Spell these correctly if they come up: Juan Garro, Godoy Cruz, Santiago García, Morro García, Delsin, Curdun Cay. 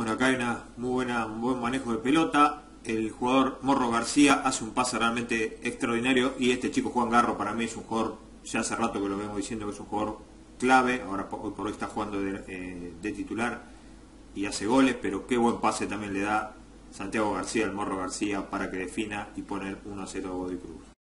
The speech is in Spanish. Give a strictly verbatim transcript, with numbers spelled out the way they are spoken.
Bueno, acá hay una muy buena, un buen manejo de pelota. El jugador Morro García hace un pase realmente extraordinario. Y este chico Juan Garro para mí es un jugador, ya hace rato que lo vengo diciendo, que es un jugador clave. Ahora hoy por hoy está jugando de, eh, de titular y hace goles, pero qué buen pase también le da Santiago García, el Morro García, para que defina y poner uno a cero a Godoy Cruz.